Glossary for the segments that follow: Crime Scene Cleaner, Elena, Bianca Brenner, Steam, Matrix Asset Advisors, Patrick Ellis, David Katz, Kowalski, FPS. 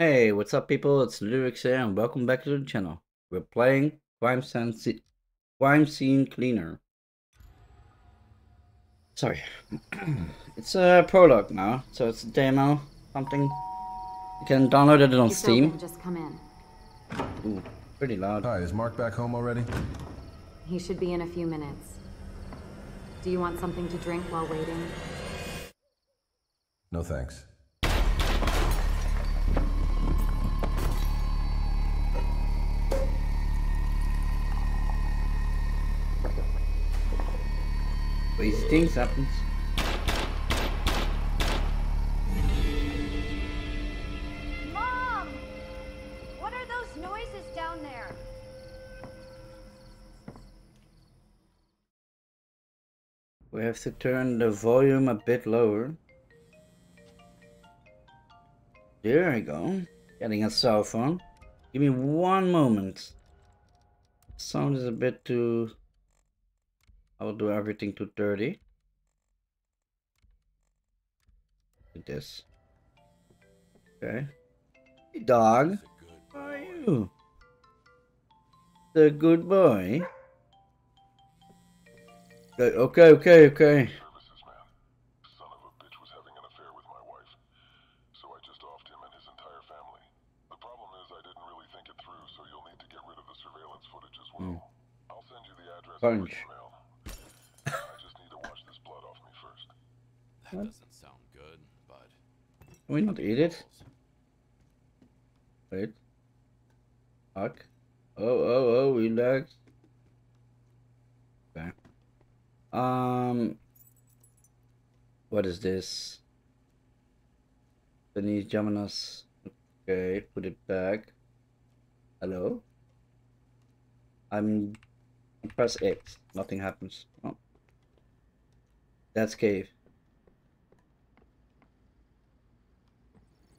Hey, what's up people, it's Lyrics here and welcome back to the channel. We're playing Crime Scene Cleaner. Sorry. It's a prologue now, so it's a demo, something. You can download it on Steam. Just come in. Ooh, pretty loud. Hi, is Mark back home already? He should be in a few minutes. Do you want something to drink while waiting? No thanks. These things happen. Mom! What are those noises down there? We have to turn the volume a bit lower. There we go. Getting a cell phone. Give me one moment. Sound is a bit too... I'll do everything to 30. Like this. Okay. Hey dog. How are you? The good boy. Okay. Punch. That doesn't sound good, but... Can we not eat it? Wait. Fuck. Oh, relax. Okay. What is this? Beneath Jaminas. Okay, put it back. Hello? Press X. Nothing happens. Oh. That's cave.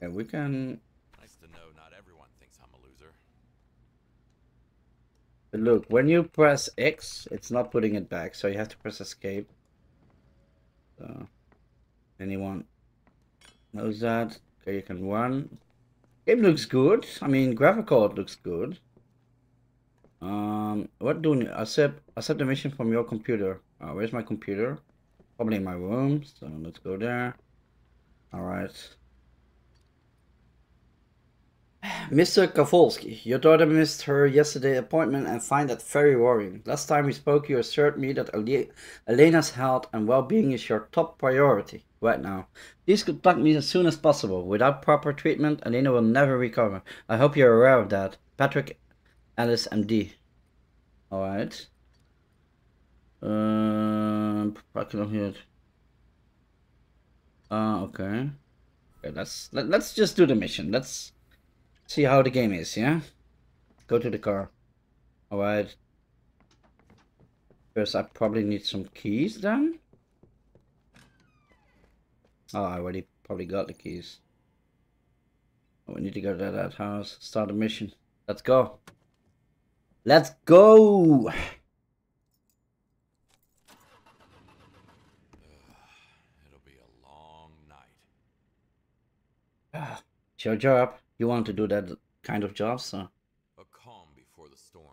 And we can. Nice to know not everyone thinks I'm a loser. But look, when you press X, it's not putting it back, so you have to press escape. So, anyone knows that? Okay, you can run. Game looks good. I mean, graphical, it looks good. What do we need? Accept the mission from your computer. Where's my computer? Probably in my room. So let's go there. All right. Mr. Kowalski, your daughter missed her yesterday appointment and find that very worrying. Last time we spoke, you assured me that Elena's health and well-being is your top priority right now. Please contact me as soon as possible. Without proper treatment, Elena will never recover. I hope you're aware of that. Patrick Ellis, MD. Alright. I cannot hear it. Okay. Okay, let's just do the mission. Let's... see how the game is, yeah? Go to the car. Alright. First, I probably need some keys then. Oh, I already probably got the keys. Oh, we need to go to that house. Start a mission. Let's go. Let's go! It'll be a long night. It's your job. You want to do that kind of job, so. A calm before the storm.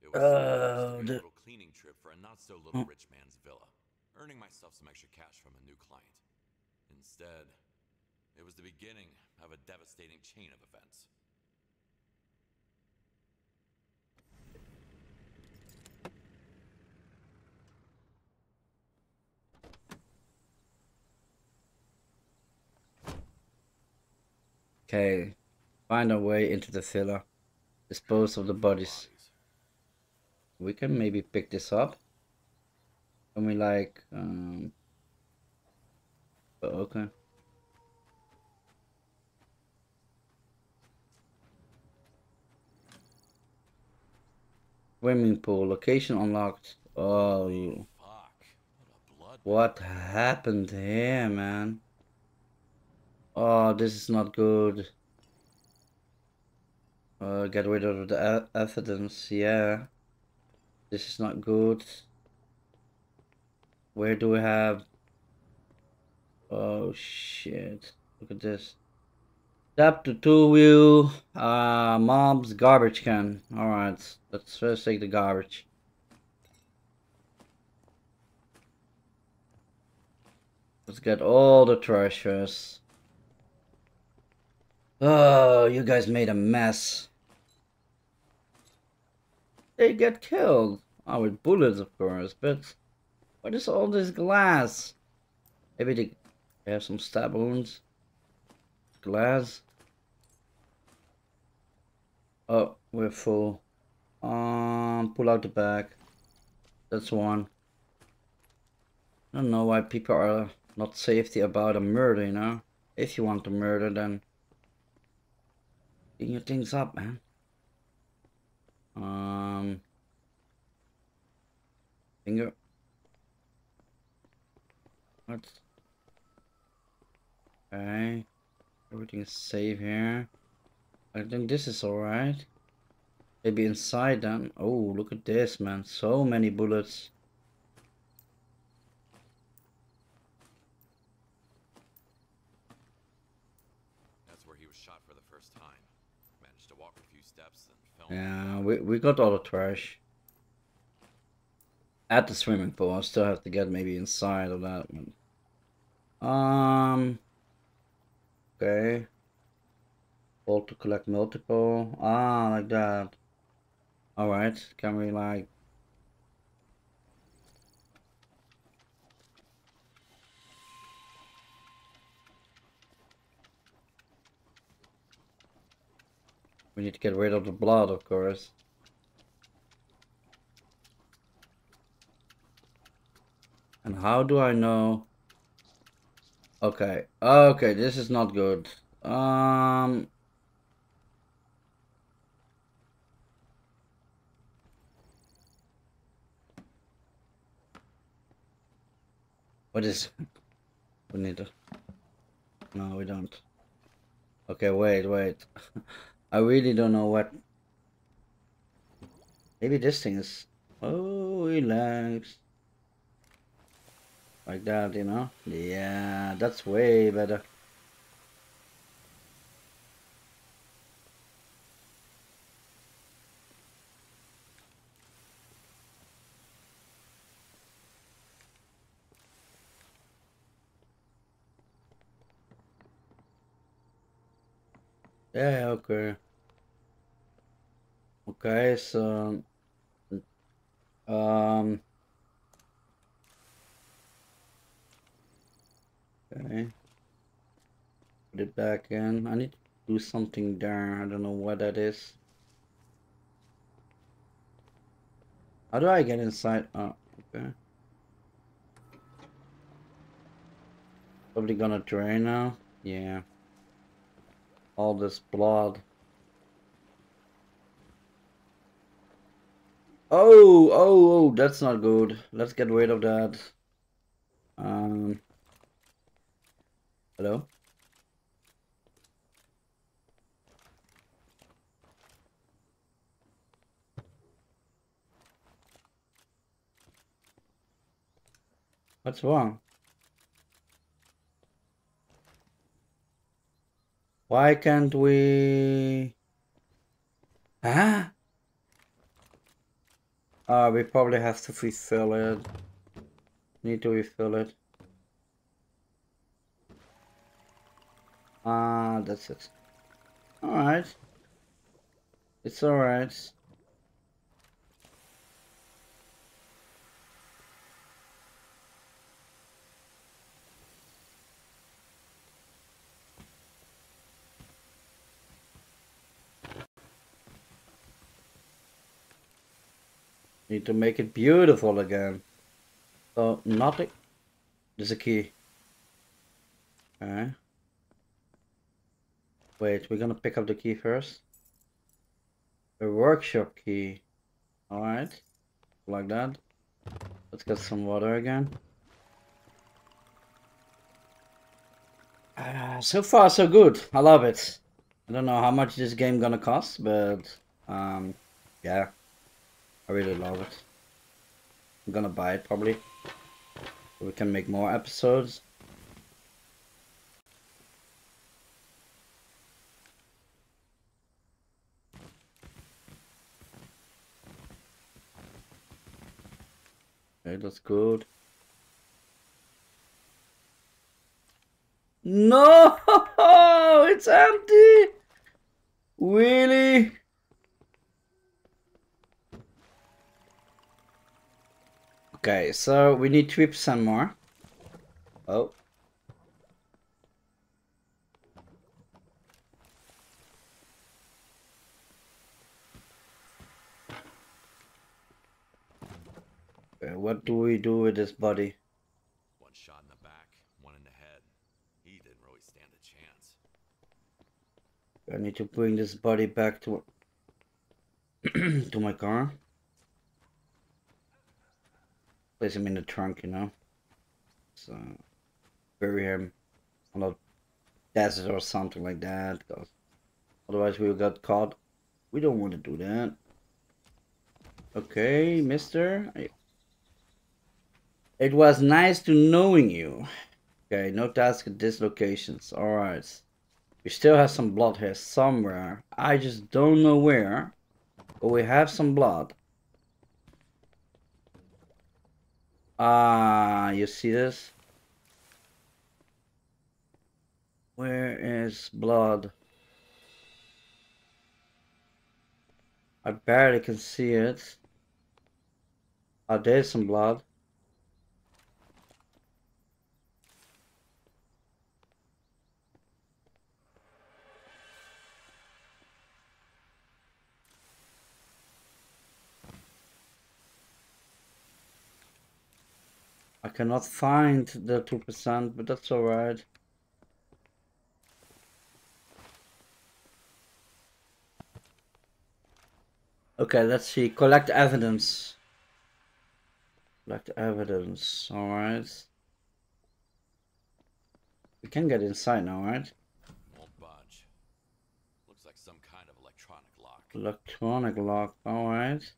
It was a little cleaning trip for a not so little rich man's villa, earning myself some extra cash from a new client. Instead, it was the beginning of a devastating chain of events. Okay, find our way into the villa. Dispose of the bodies. We can maybe pick this up. Can we like... okay. Swimming pool, location unlocked. Oh, you... What happened here, man? Oh, this is not good. Get rid of the evidence, yeah. This is not good. Where do we have... Oh, shit. Look at this. Chapter 2 view, mob's garbage can. Alright, let's first take the garbage. Let's get all the trash first. Oh, you guys made a mess. They get killed. Oh, with bullets, of course, but what is all this glass? Maybe they have some stab wounds. Glass. Oh, we're full. Pull out the bag. That's one. I don't know why people are not safety about a murder, you know? If you want to murder, then clean your things up, man. Finger. What? Okay. Everything is safe here. I think this is alright. Maybe inside then. Oh, look at this, man. So many bullets. That's where he was shot for the first time. Managed to walk a few steps and film. Yeah, we got all the trash. At the swimming pool. I still have to get maybe inside of that one. Okay. All to collect multiple. Ah, like that. Alright, can we like... We need to get rid of the blood, of course. And how do I know... Okay, okay, this is not good. What is... We need to... No, we don't. Okay, wait, wait. I really don't know what... Maybe this thing is... Oh, relax. Like that, you know? Yeah, that's way better. Yeah, okay. Okay, so... Okay, put it back in. I need to do something there. I don't know what that is. How do I get inside? Oh, okay. Probably gonna drain now. Yeah. All this blood. Oh, oh, oh, that's not good. Let's get rid of that. Hello? What's wrong? Why can't we... Huh? We probably have to refill it. Need to refill it. Ah, that's it. Alright. It's alright. Need to make it beautiful again. Oh, nothing. There's a key. Alright. Wait, we're gonna pick up the key first. The workshop key. Alright. Like that. Let's get some water again. So far so good. I love it. I don't know how much this game gonna cost, but yeah. I really love it. I'm gonna buy it probably. So we can make more episodes. Okay, that's good. No, it's empty. Really? Okay, so we need trips some more. Oh. Okay, what do we do with this body? One shot in the back, one in the head. He didn't really stand a chance. I need to bring this body back to to my car. Place him in the trunk, you know. So bury him on a desert or something like that, cause otherwise we'll get caught. We don't want to do that. Okay, mister. It was nice to knowing you. Okay, no task at this location. Alright. We still have some blood here somewhere. I just don't know where. But we have some blood. Ah, you see this? Where is blood? I barely can see it. Ah, there's some blood. I cannot find the 2%, but that's alright. Okay, let's see. Collect evidence. Collect evidence. Alright. We can get inside now, right? Won't budge. Looks like some kind of electronic lock. Electronic lock. Alright.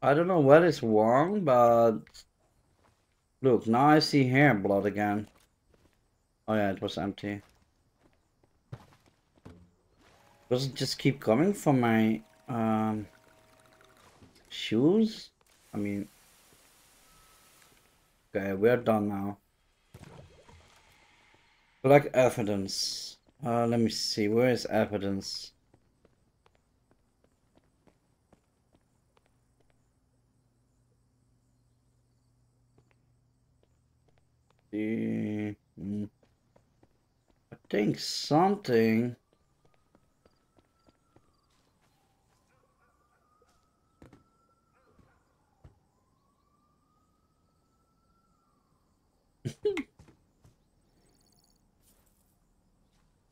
I don't know what is wrong, but look, now I see hair blood again. Oh yeah, it was empty. Does it just keep coming from my shoes? I mean, okay, we're done now. Collect evidence. Let me see, where is evidence? I think something.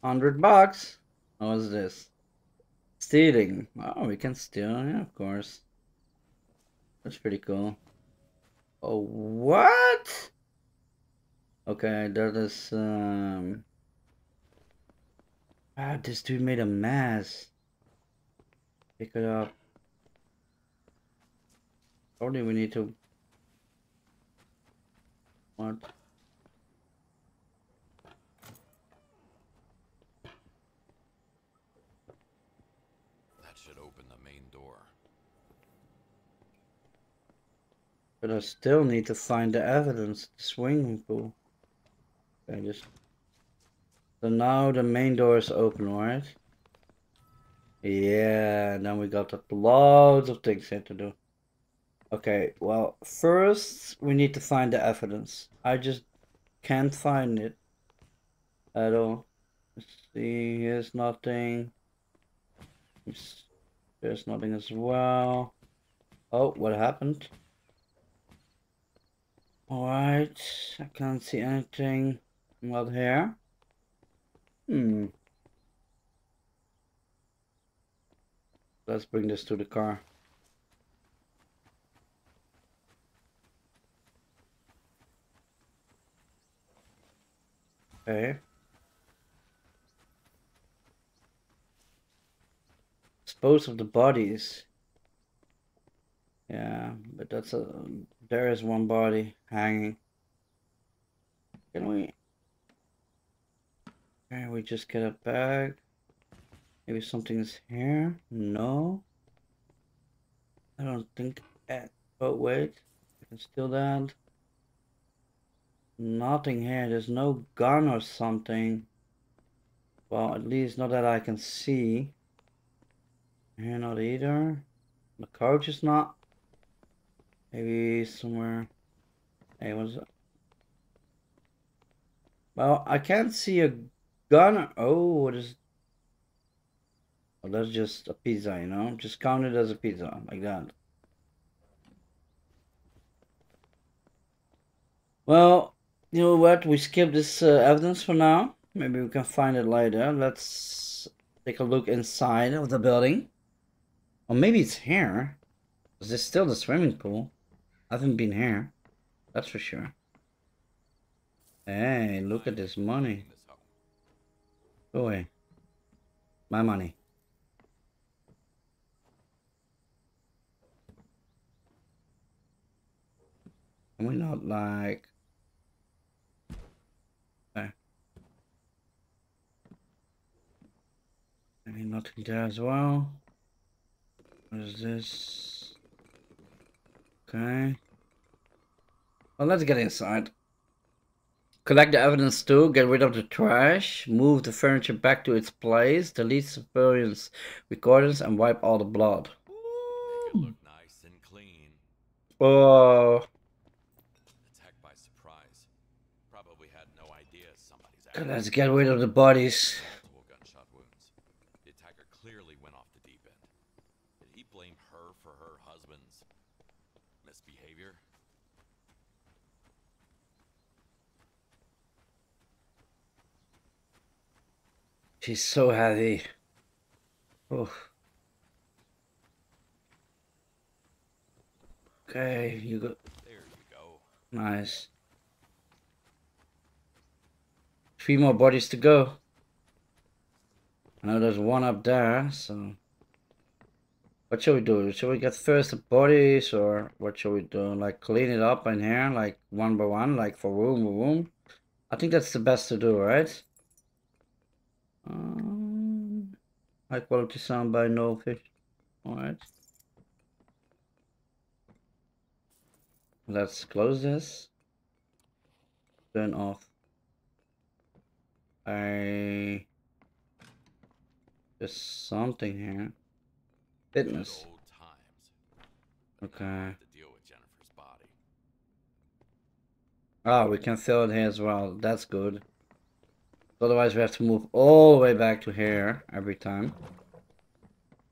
$100. What is this? Stealing. Oh, we can steal. Yeah, of course. That's pretty cool. Oh, what? Okay, that is, ah, this dude made a mess. Pick it up. Probably we need to... What? That should open the main door. But I still need to find the evidence, the swinging pool. Okay, just... So now the main door is open, right? Yeah, then we got loads of things here to do. Okay, well, first we need to find the evidence. I just can't find it at all. Let's see, here's nothing. There's nothing as well. Oh, what happened? Alright, I can't see anything. Not here. Let's bring this to the car. Okay. Dispose of the bodies. Yeah, but that's a... There is one body hanging. Can we... Can we just get it back? Maybe something is here? No. I don't think... Oh, wait. I can steal that. Nothing here. There's no gun or something. Well, at least not that I can see. Here, not either. The couch is not. Maybe somewhere. Hey, what's that? Well, I can't see a gun. Oh, what is... Oh, that's just a pizza, you know? Just count it as a pizza, like that. Well, you know what? We skip this evidence for now. Maybe we can find it later. Let's take a look inside of the building. Or maybe it's here. Is this still the swimming pool? I haven't been here. That's for sure. Hey, look at this money. Go away. My money. Can we not like... Maybe nothing there as well. What is this? Okay. Well, let's get inside. Collect the evidence too, get rid of the trash, move the furniture back to its place, delete surveillance recordings and wipe all the blood. Make it look nice and clean. Oh. Attacked by surprise. Probably had no idea somebody's acting. Let's get rid of the bodies. She's so heavy. Oh. Okay, you go. There you go. Nice. 3 more bodies to go. I know there's one up there, so... What shall we do? Shall we get first the bodies, or what shall we do? Like, clean it up in here, like, one by one, like, for room by room? I think that's the best to do, right? High quality sound by no fish. Alright. Let's close this. Turn off. There's something here. Fitness. Okay. Ah, we can fill it here as well. That's good. Otherwise we have to move all the way back to here every time.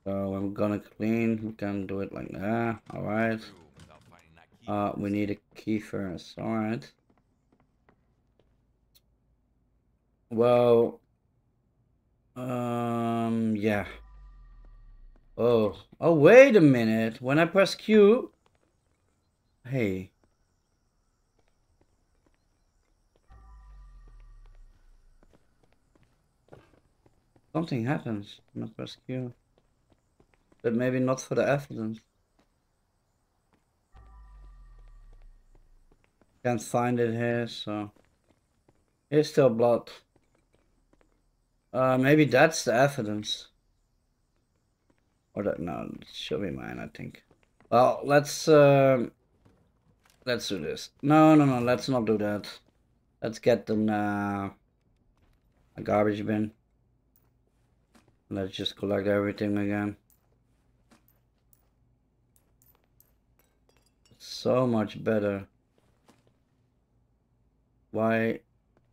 So I'm gonna clean, we can do it like that, alright. We need a key first, alright. Well... yeah. Oh, oh wait a minute, when I press Q... Hey. Something happens, not rescue. But maybe not for the evidence. Can't find it here, so... Here's still blood. Maybe that's the evidence. Or that, no, it should be mine, I think. Well, let's do this. No, let's not do that. Let's get them, a garbage bin. Let's just collect everything again. It's so much better. Why?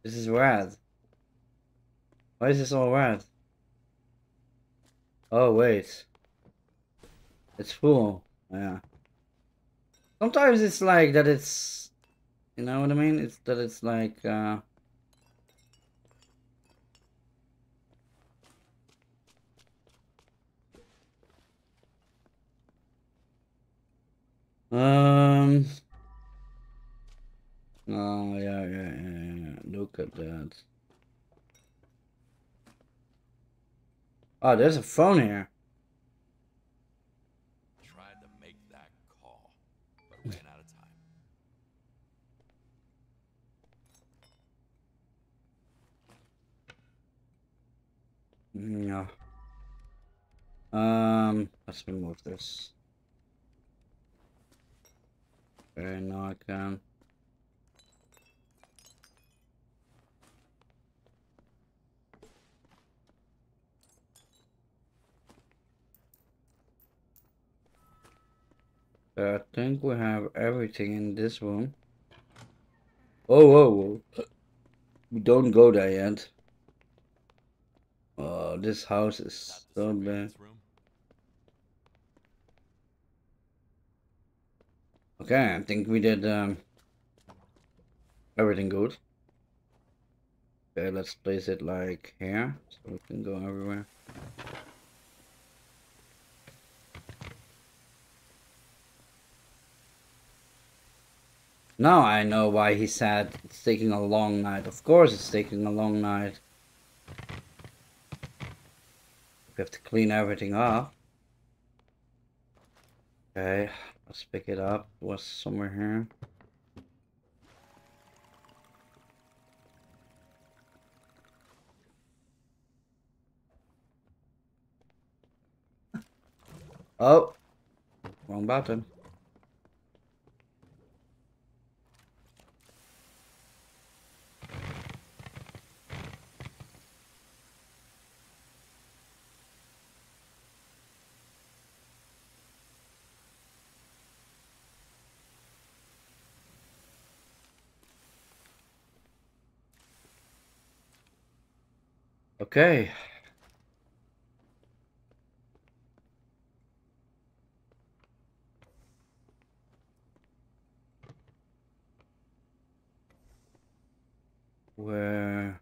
This is red. Why is this all red? Oh, wait. It's full. Yeah. Sometimes it's like that it's... You know what I mean? It's that it's like... Oh yeah, look at that. Oh, there's a phone here. Tried to make that call, but ran out of time. Yeah. Let's remove this. Okay, now I can. I think we have everything in this room. Oh, whoa, whoa. We don't go there yet. Oh, this house is so bad. Okay, I think we did everything good. Okay, let's place it like here, so we can go everywhere. Now I know why he said it's taking a long night. Of course it's taking a long night. We have to clean everything up. Okay, let's pick it up. It was somewhere here. Oh, wrong button. Okay. Where?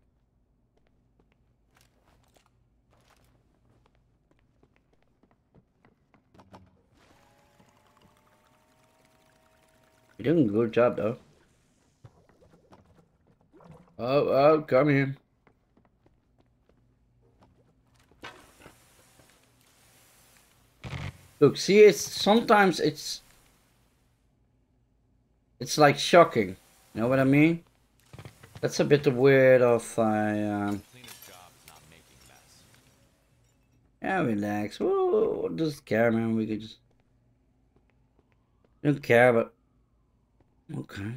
You're doing a good job, though. Oh, come here. Look, see, it's sometimes it's like shocking. You know what I mean? That's a bit weird of yeah, relax. Whoa, just care, man. We could just don't care, but okay.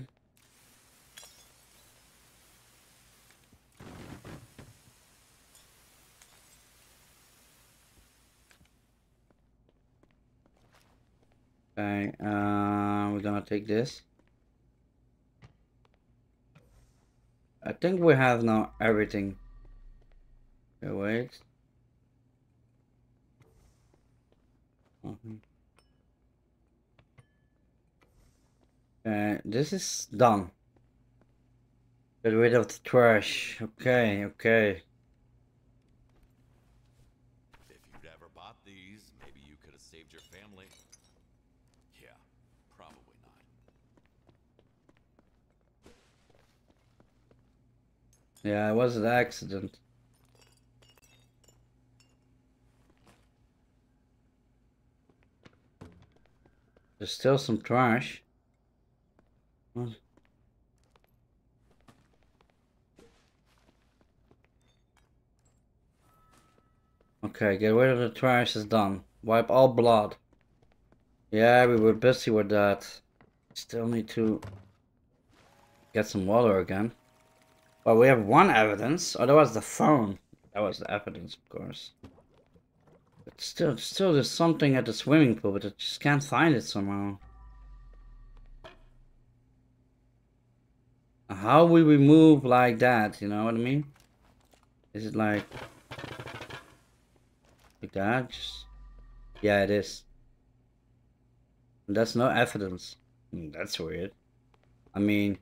Okay, we're gonna take this. I think we have now everything. Okay, wait. Okay, this is done. Get rid of the trash. Okay, okay. Yeah, it was an accident. There's still some trash. What? Okay, get rid of the trash is done. Wipe all blood. Yeah, we were busy with that. Still need to get some water again. Well, we have one evidence. Oh, that was the phone. That was the evidence, of course. But still, there's something at the swimming pool, but I just can't find it somehow. How will we move like that? You know what I mean? Is it like that? Just... yeah, it is. And that's no evidence. I mean, that's weird. I mean.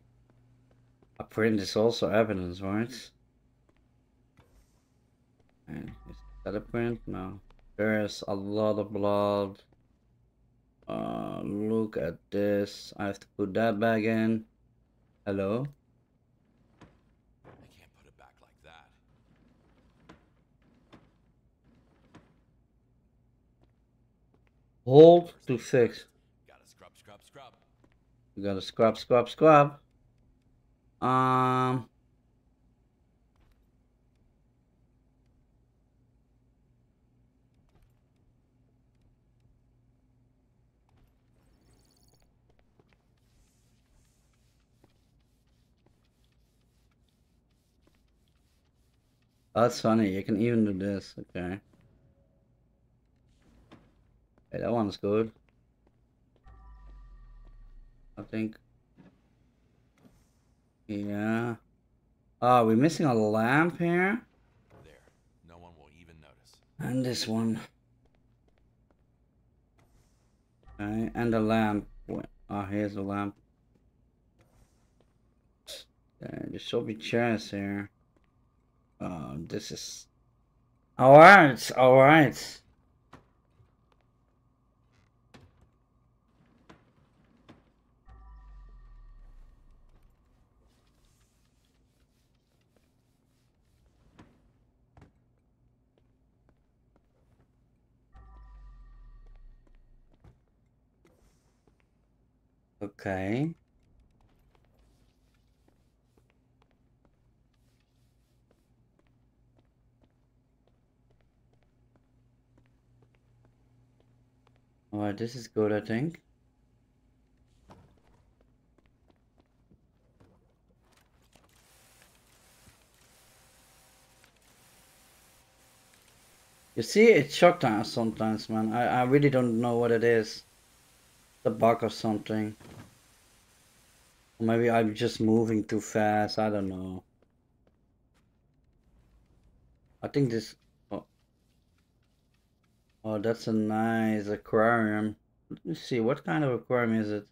A print is also evidence, right? And is that a print? No. There is a lot of blood. Look at this. I have to put that back in. Hello? I can't put it back like that. Hold to fix. Gotta scrub, scrub, scrub. You gotta scrub, scrub, scrub. Oh, that's funny. You can even do this. Okay. Hey, that one's good, I think. Yeah. Oh, we're missing a lamp here. There. No one will even notice. And this one. Okay, and the lamp. Oh, here's the lamp. There should be chairs here. Oh, this is... Alright, alright. Okay. Alright, this is good, I think. You see, it's shock time sometimes, man. I really don't know what it is. The bug or something. Or maybe I'm just moving too fast, I don't know. I think this... Oh, oh, that's a nice aquarium. Let me see, what kind of aquarium is it?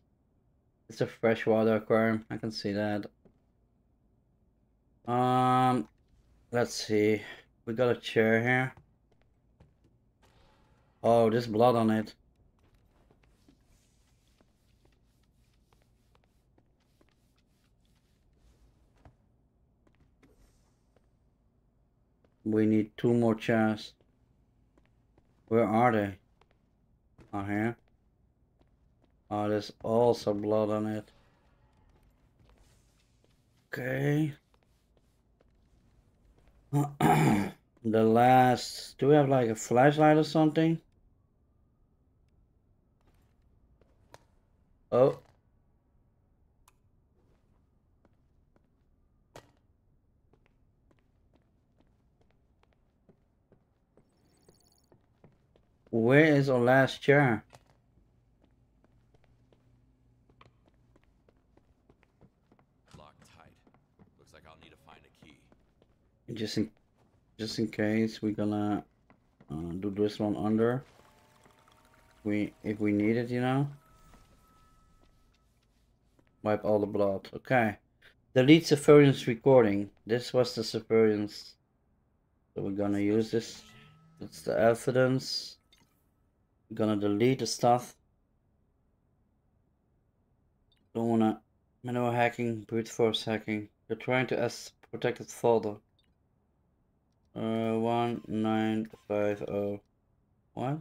It's a freshwater aquarium, I can see that. Let's see. We got a chair here. Oh, there's blood on it. We need two more chests. Where are they? Oh, here. Oh, there's also blood on it. Okay. The last... Do we have like a flashlight or something? Oh. Where is our last chair? Locked tight. Looks like I'll need to find a key. Just in case, we're gonna do this one under. If we need it, you know. Wipe all the blood. Okay. Delete surveillance recording. This was the surveillance. So we're gonna use this. That's the evidence. I'm gonna delete the stuff. Don't wanna manual hacking, brute force hacking. You're trying to access protected folder. 1950. What?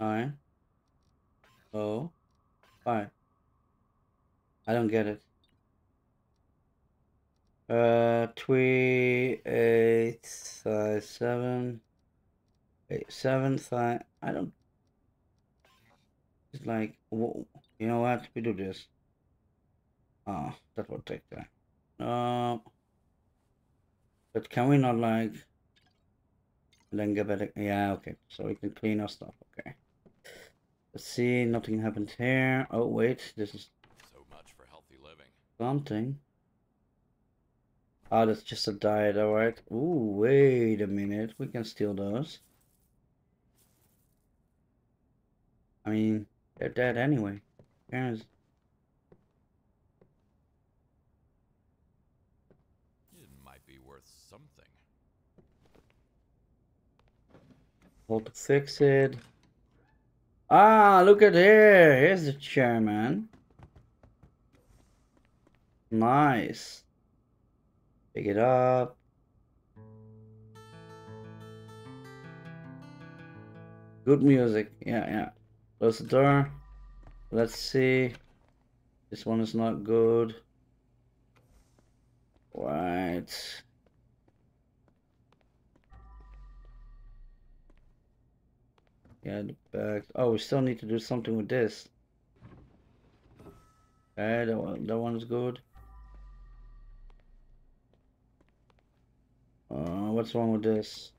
905. I don't get it. 3, 8, 5, 7, 8, 7, 5. I don't. It's like, you know what? We do this. Ah, oh, that will take time. No. But can we not like? Then get back. Yeah, okay. So we can clean our stuff. Okay. Let's see. Nothing happened here. Oh wait, this is. So much for healthy living. Something. Oh, that's just a diet, alright. Ooh, wait a minute. We can steal those. I mean, they're dead anyway. Parents. It might be worth something. Hold to fix it. Ah, look at here. Here's the chair, man. Nice. Pick it up. Good music. Yeah, yeah. Close the door. Let's see. This one is not good. Right. Yeah, the back. Oh, we still need to do something with this. Okay, that one is good. what's wrong with this.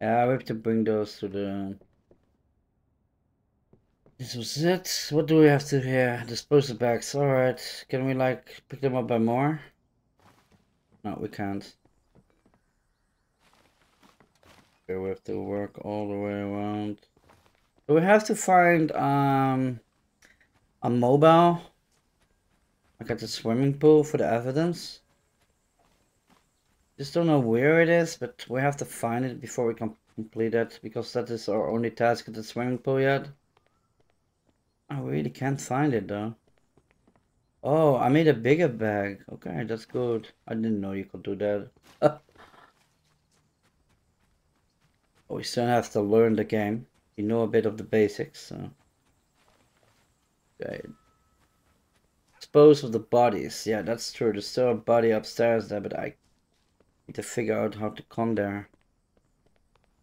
Yeah, we have to bring those to the... This was it. What do we have to here? Disposal bags. Alright. Can we like pick them up by more? No, we can't. Okay, we have to work all the way around. So we have to find a mobile. Like at the swimming pool for the evidence. Just don't know where it is, but we have to find it before we can complete it, because that is our only task at the swimming pool yet. I really can't find it though. Oh, I made a bigger bag. Okay, that's good. I didn't know you could do that. We still have to learn the game. You know a bit of the basics, so... Okay. Dispose of the bodies. Yeah, that's true. There's still a body upstairs there, but I need to figure out how to come there.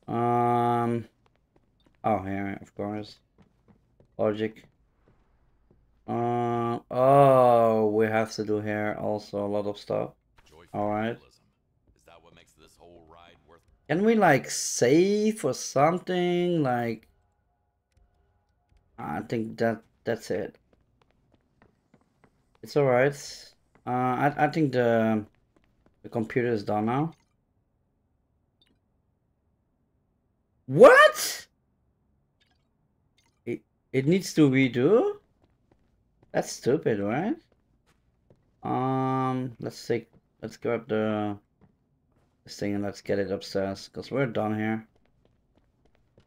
Oh, here, of course. Logic. Oh, we have to do here also a lot of stuff. Alright. Can we like save or something? Like, I think that's it. It's alright. I think the computer is done now. What? It needs to redo? That's stupid, right? Let's grab this thing and let's get it upstairs, because we're done here.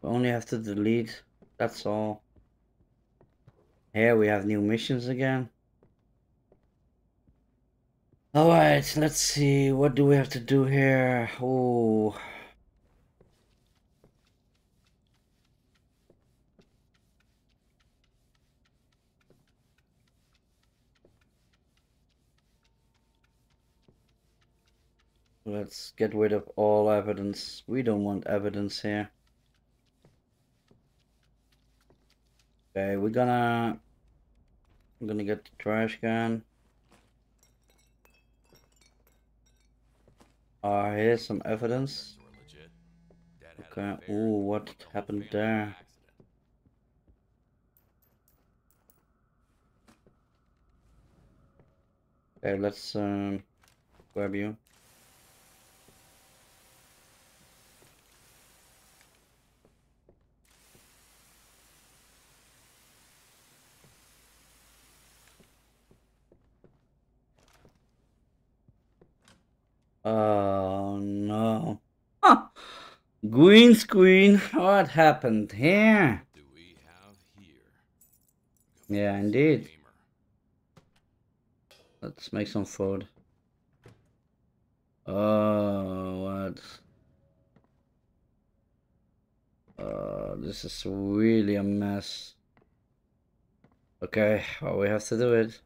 We only have to delete, that's all. Here we have new missions again. Alright, let's see, what do we have to do here? Oh. Let's get rid of all evidence. We don't want evidence here. Okay, I'm gonna get the trash can. Here's some evidence. Okay, ooh, what happened there? Okay, let's grab you. Oh no. Huh. Green screen. What happened here? Do we have here? Yeah, indeed. Let's make some food. Oh, what? This is really a mess. Okay, well, we have to do it.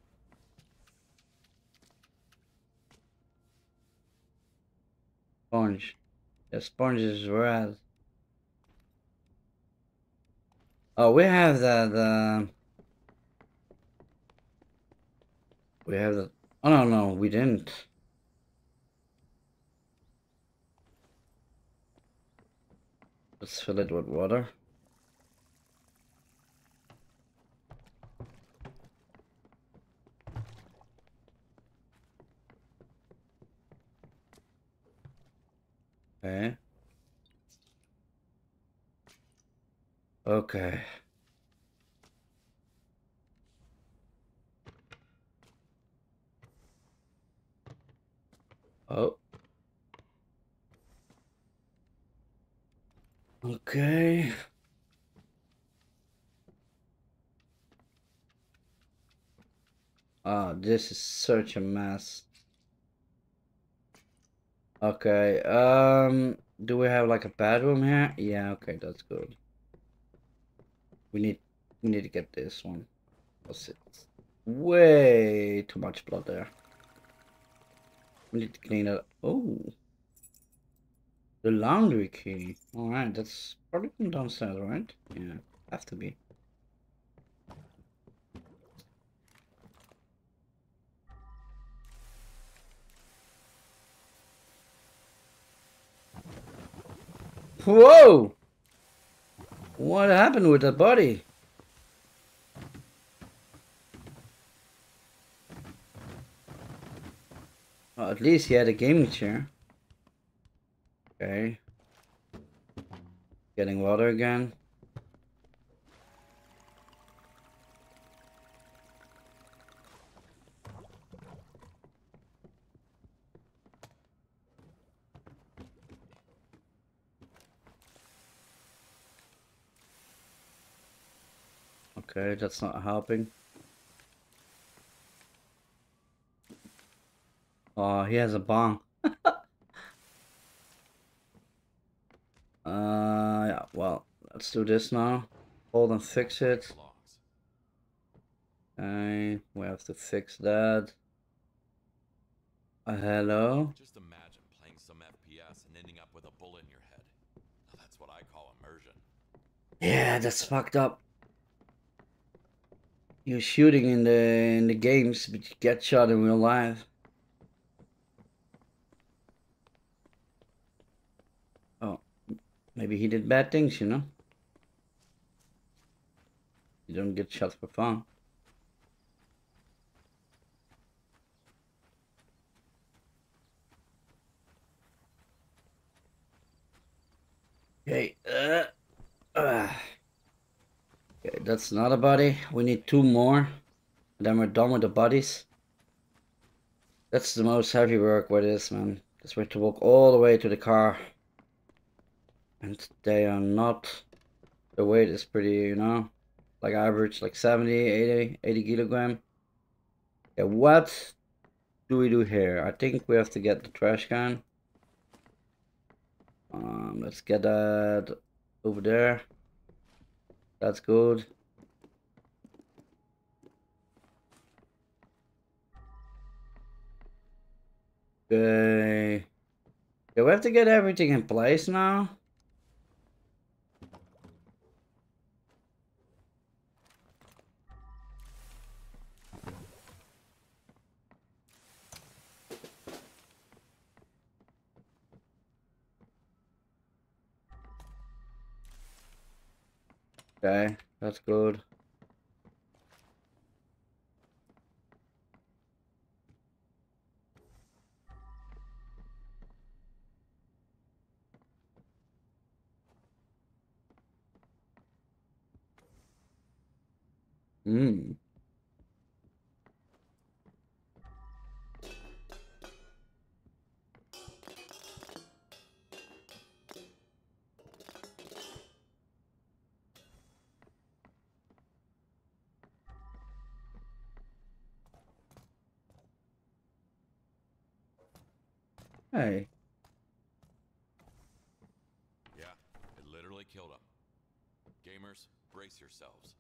Sponge. The sponge is red. Oh, we have that. We have that. Oh no, we didn't. Let's fill it with water. Okay. Okay. Oh. Okay. Ah, this is such a mess. Okay, do we have like a bedroom here? Yeah, okay, that's good. We need to get this one. Because it's way too much blood there. We need to clean it up. Oh. The laundry key. Alright, that's probably from downstairs, right? Yeah, have to be. Whoa! What happened with that body? Well, at least he had a gaming chair. Okay. Getting water again. Okay, that's not helping. Oh, he has a bomb. Yeah, well, let's do this now. Hold and fix it. Okay, we have to fix that. Hello? Just imagine playing some FPS and ending up with a bullet in your head. That's what I call immersion. Yeah, that's fucked up. You're shooting in the games, but you get shot in real life. Oh, maybe he did bad things, you know? You don't get shot for fun. Okay, okay, that's not a body. We need two more. And then we're done with the bodies. That's the most heavy work where it is, man. Because we have to walk all the way to the car. And they are not... The weight is pretty, you know? Like average, like 70, 80 kilogram. Yeah, what do we do here? I think we have to get the trash can. Let's get that over there. That's good. Okay. Yeah, we have to get everything in place now. Okay, that's good. Hey. Yeah, it literally killed him. Gamers, brace yourselves.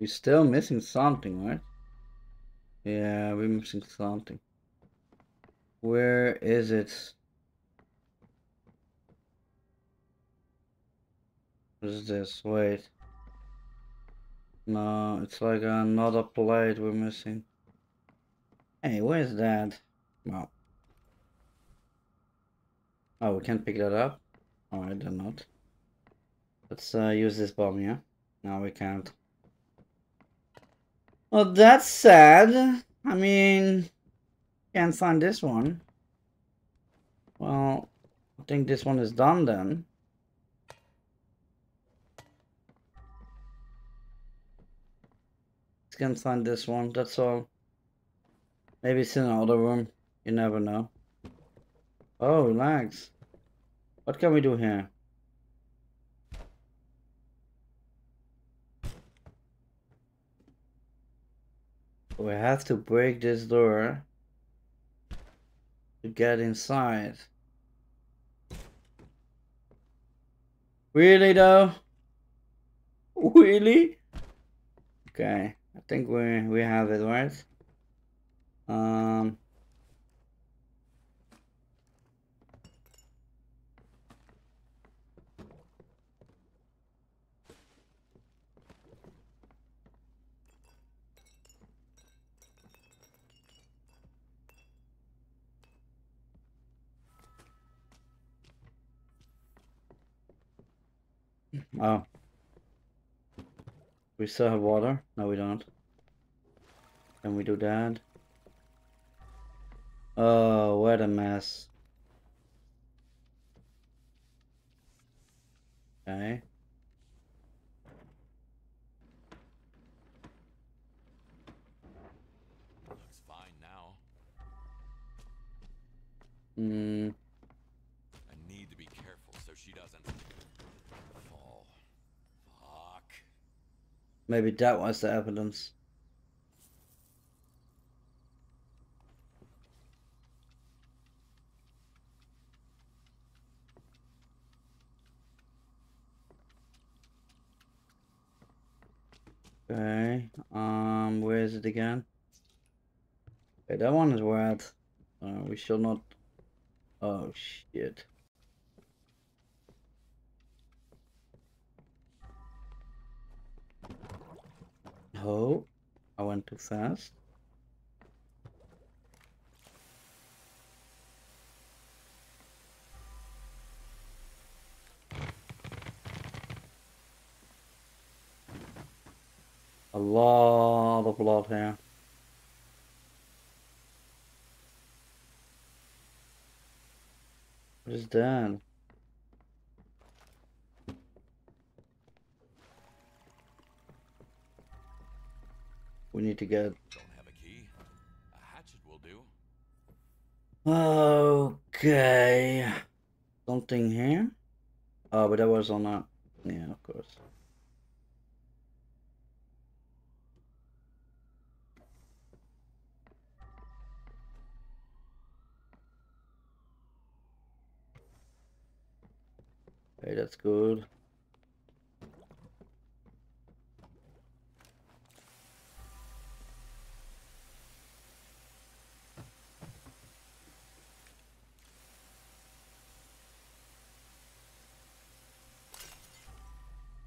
We're still missing something, right? Yeah, we're missing something. Where is it? What is this? Wait. No, it's like another plate we're missing. Hey, where is that? No. Oh, we can't pick that up. Alright, then not. Let's use this bomb, yeah? No, we can't. Well, that's sad. I mean, can't find this one. Well, I think this one is done then. Can't find this one, that's all. Maybe it's in another room, you never know. Oh, relax. What can we do here? We have to break this door to get inside. Really though? Really? Okay. I think we have it, right? Oh. We still have water? No, we don't. Can we do that? Oh, what a mess. Okay. Looks fine now. Hmm. I need to be careful so she doesn't fall. Fuck. Maybe that was the evidence. Okay, where is it again? Okay, that one is red. We shall not... Oh, shit. Oh, I went too fast. A lot of blood here. What is that? We need to get... Don't have a key. A hatchet will do. Okay. Something here? Oh, but that was on that. Yeah, of course. Okay, that's good.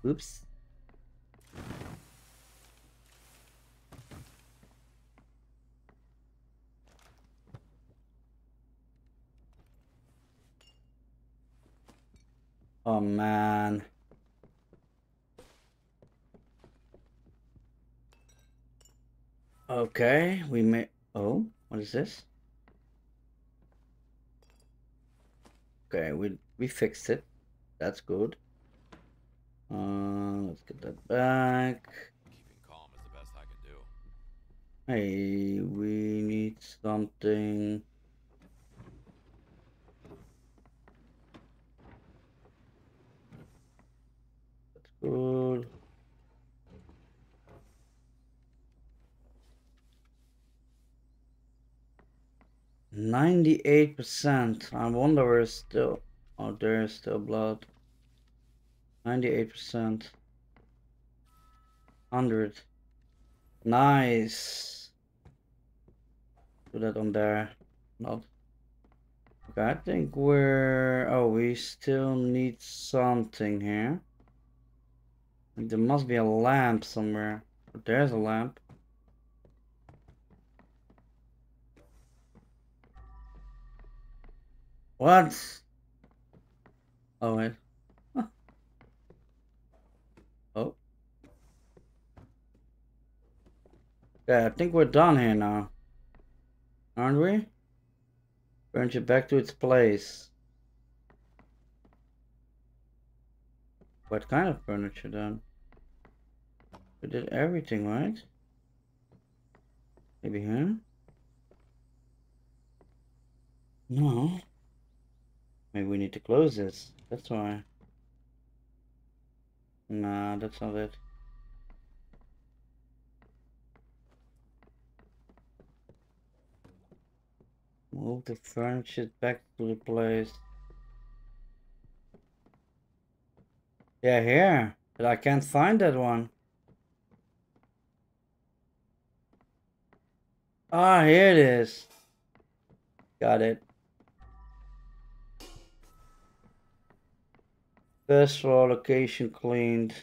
Oops. Oh man. Okay, we may... Oh, what is this? Okay, we fixed it. That's good. Let's get that back. Keeping calm is the best I can do. Hey, we need something. Good. $98%. I wonder where is still... Oh, there is still blood. 98%. 100. Nice. Do that on there. Not. Okay, I think we're... Oh, we still need something here. There must be a lamp somewhere. There's a lamp. What? Oh, wait. Huh. Oh. Yeah, I think we're done here now. Aren't we? Furniture back to its place. What kind of furniture then? We did everything, right? Maybe here? No. Maybe we need to close this. That's why. Nah, that's not it. Move the furniture back to the place. Yeah, here. But I can't find that one. Ah, here it is. Got it. First floor location cleaned.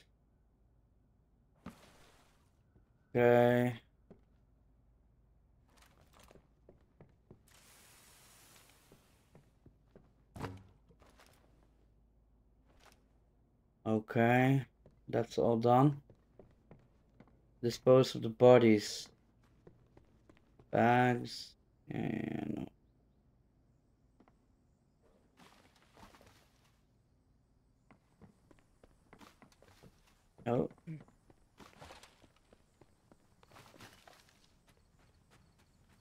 Okay. Okay, that's all done. Dispose of the bodies. Bags and... Oh.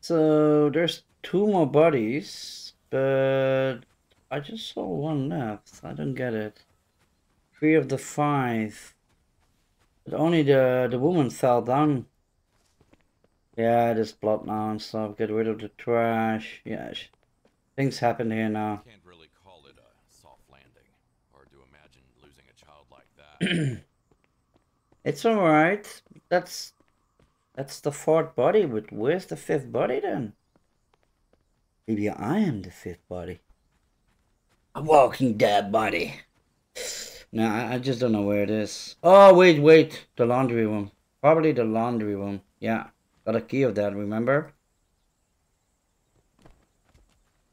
So there's two more bodies, but I just saw one left. I don't get it. 3 of the 5. But only the woman fell down. Yeah, this blood now and stuff. Get rid of the trash. Yeah, things happen here now. Can't really call it a soft landing. Hard to imagine losing a child like that. It's all right. That's the 4th body, but where's the 5th body then? Maybe I am the 5th body. A walking dead body. Nah, I just don't know where it is. Oh, wait, wait. The laundry room. Probably the laundry room. Yeah. Got a key of that, remember?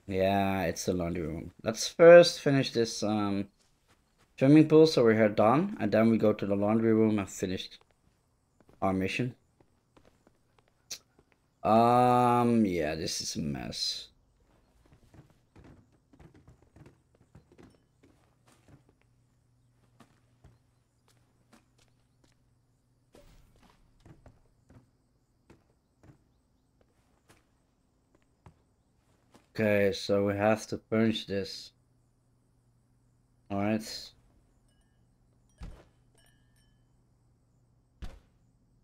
Yeah, it's the laundry room. Let's first finish this swimming pool, so we're here done, and then we go to the laundry room and finish our mission. Yeah, this is a mess. Okay, so we have to punch this. All right.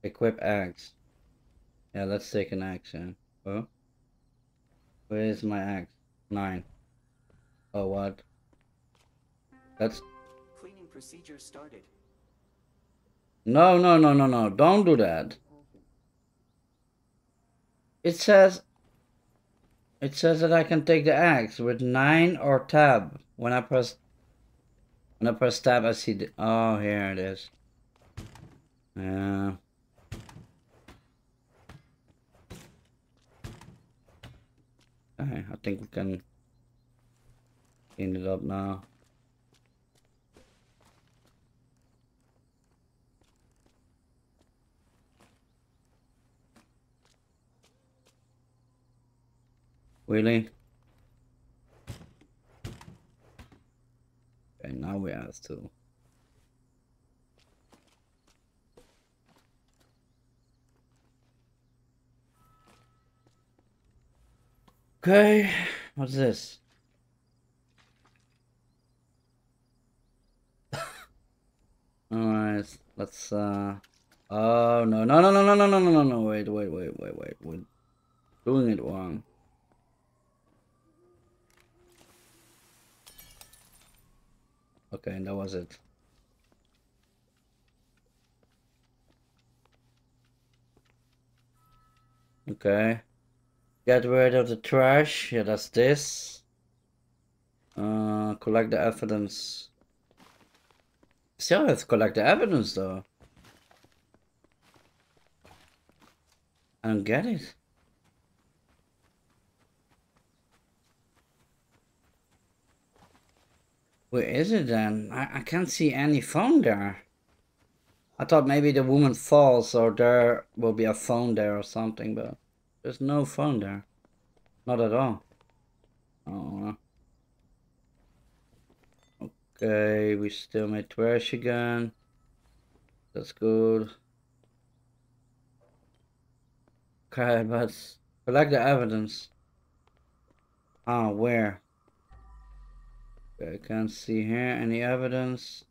Equip axe. Yeah, let's take an axe in. Oh, where is my axe? 9. Oh, what? That's... Cleaning procedure started. No, no, no, no, no. Don't do that. It says that I can take the axe with 9 or tab. When I press tab, I see the... Oh, here it is. Yeah. Okay, I think we can clean it up now. Really? Okay, now we have to. Okay, what's this? Alright, let's oh no no no no no no no no no, wait, we're doing it wrong. Okay, that was it. Okay. Get rid of the trash. Yeah, that's this. Collect the evidence. Still have to collect the evidence though. I don't get it. Where is it then? I can't see any phone there. I thought maybe the woman falls or there will be a phone there or something, but... There's no phone there. Not at all. Oh. Okay, we still made trash again. That's good. Okay, but collect the evidence. Ah, where? Okay, I can't see here any evidence.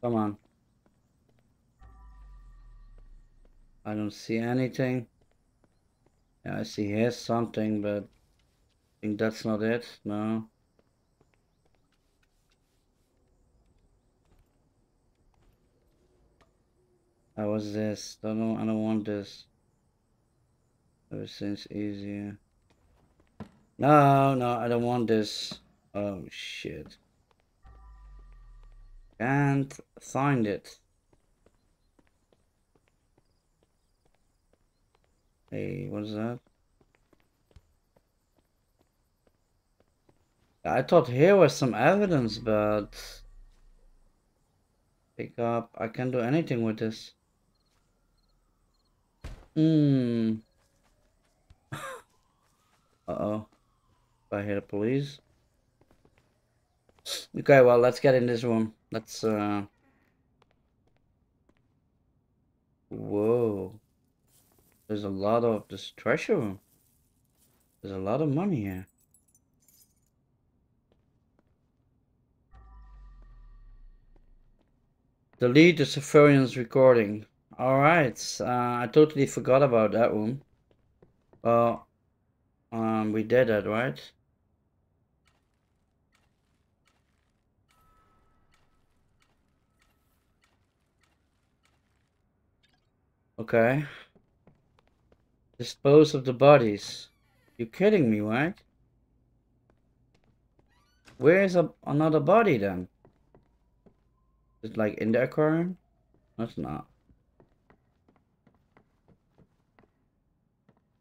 Come on. I don't see anything. Yeah, I see here's something, but I think that's not it. No. How was this? Don't know. I don't want this. Everything's easier. No, no, I don't want this. Oh shit! Can't find it. Hey, what is that? I thought here was some evidence, but pick up. I can't do anything with this. Uh-oh. I hear the police. Okay, well, let's get in this room. Let's, Whoa. There's a lot of this treasure room. There's a lot of money here. Delete the surveillance recording. Alright, I totally forgot about that room. Well, we did that, right? Okay. Dispose of the bodies. You're kidding me, right? Where is another body then? Is it like in the aquarium? No, it's not.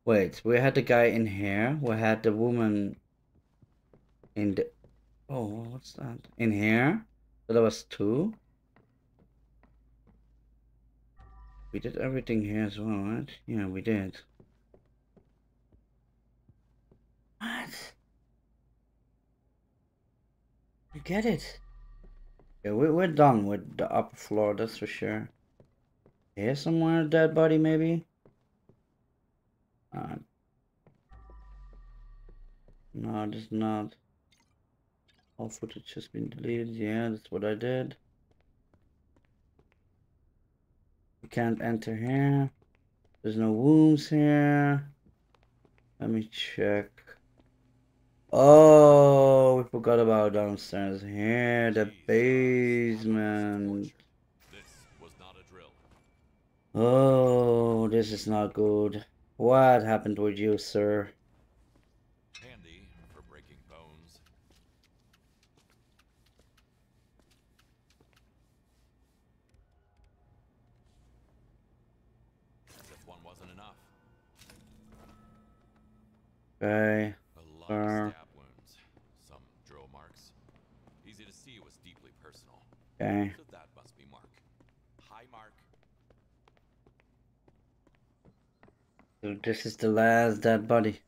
Wait, we had the guy in here. We had the woman in the... Oh, what's that? In here. So there was two. We did everything here as well, right? Yeah, we did. What? I get it. Yeah, we're done with the upper floor, that's for sure. Here somewhere, dead body maybe? No, it is not. All footage has been deleted. Yeah, that's what I did. We can't enter here. There's no rooms here. Let me check. Oh, we forgot about downstairs here, the basement. This was not a drill. Oh, this is not good. What happened with you, sir? Handy for breaking bones. As if one wasn't enough. Okay. Stab wounds, some drill marks. Easy to see it was deeply personal. Okay. So that must be Mark. Hi, Mark. So this is the last dead body.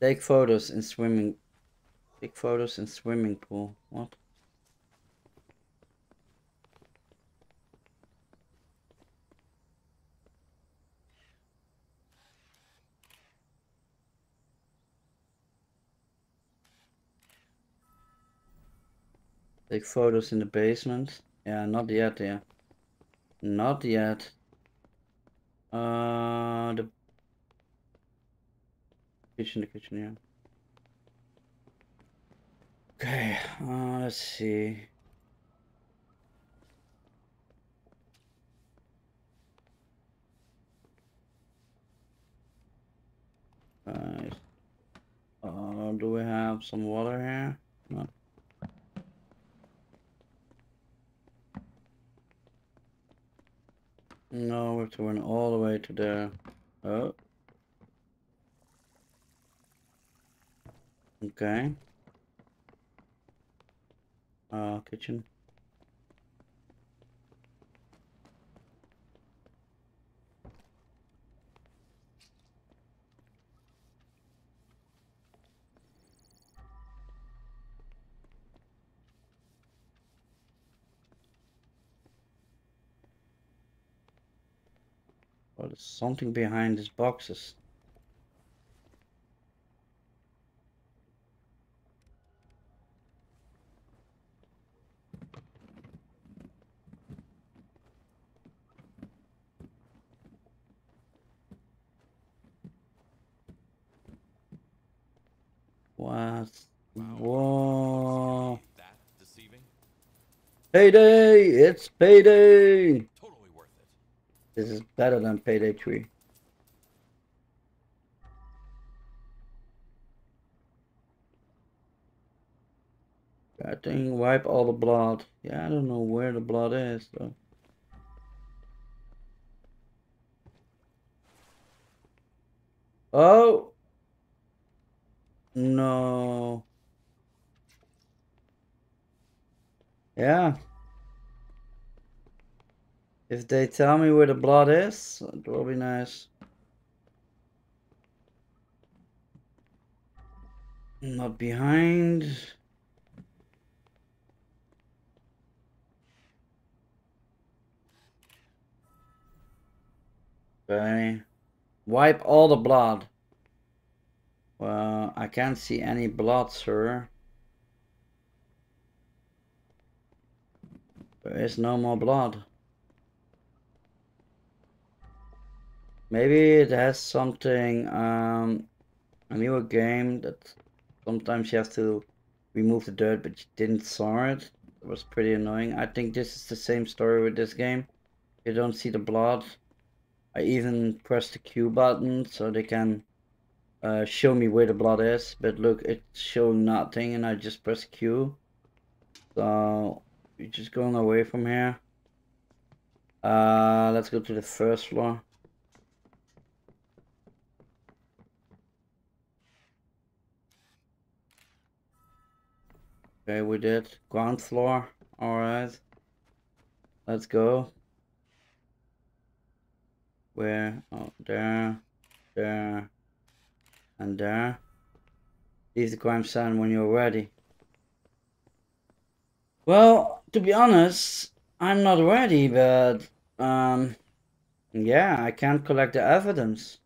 Take photos in swimming. Take photos in swimming pool. What? Take photos in the basement. Yeah, not yet. Yeah, not yet. The. Kitchen, the kitchen, yeah. Okay, let's see. Right. Do we have some water here? No. No, we have to run all the way to there. Oh. Okay. Kitchen. Oh, there's something behind these boxes. What? Whoa. Payday! It's payday! Totally worth it. This is better than Payday 3. I think wipe all the blood. Yeah, I don't know where the blood is though. Oh! No. Yeah. If they tell me where the blood is, it will be nice. Not behind. Okay. Wipe all the blood. Well, I can't see any blood, sir. There is no more blood. Maybe it has something, a newer game that sometimes you have to remove the dirt but you didn't saw it. It was pretty annoying. I think this is the same story with this game. You don't see the blood. I even pressed the Q button so they can show me where the blood is, but look, it's showing nothing and I just press Q. So we're just going away from here. Let's go to the first floor. Okay, we did. Ground floor. Alright. Let's go. Where? Oh, there. There. And there. Leave the crime scene when you're ready. Well, to be honest, I'm not ready, but... yeah, I can't collect the evidence.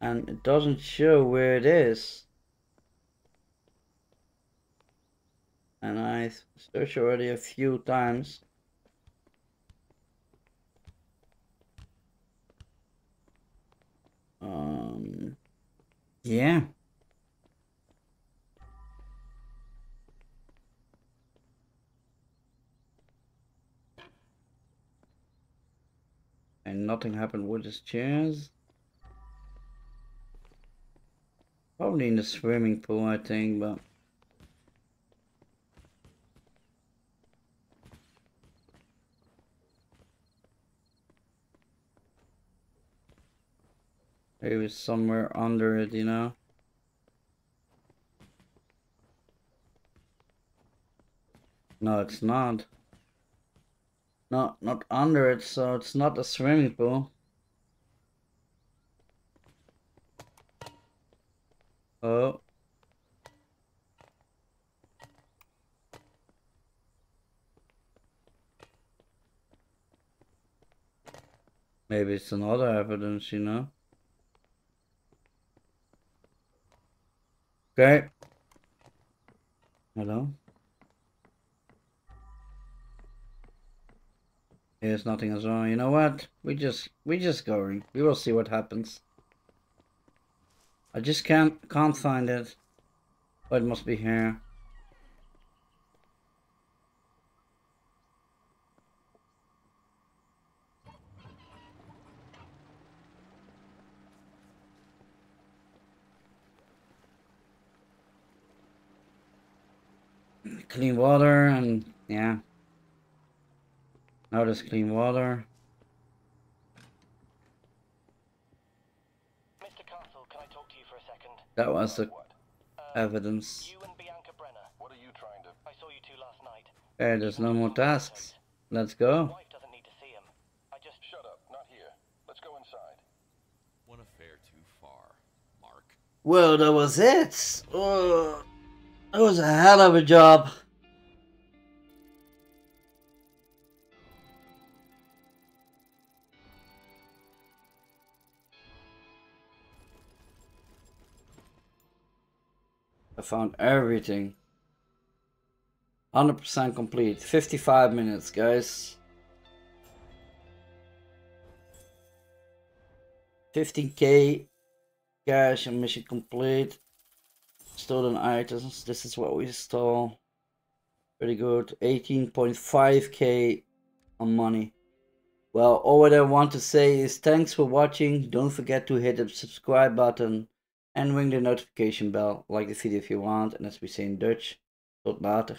And it doesn't show where it is. And I searched already a few times. Yeah. And nothing happened with his chairs. Probably in the swimming pool, I think, but... it was somewhere under it, you know. No, it's not. No, not under it, so it's not a swimming pool. Oh. Maybe it's another evidence, you know. Okay. Hello. There's nothing as well. You know what? We just going. We will see what happens. I just can't find it. Oh, it must be here. Clean water, and yeah, now there's clean water. Mr. Castle, can I talk to you for a second? That was the evidence. You and Bianca Brenner. What are you trying to... I saw you two last night. Hey, there's no more tasks. Let's go. Wife doesn't need to see him. I just... Shut up, not here. Let's go inside. One affair too far, Mark. Well, that was it. That was a hell of a job. I found everything. 100% complete. 55 minutes, guys. 15K cash and mission complete. Stolen items, this is what we stole. Pretty good. 18.5K on money. Well, all what I want to say is thanks for watching. Don't forget to hit the subscribe button and ring the notification bell. Like this video if you want. And as we say in Dutch, tot later.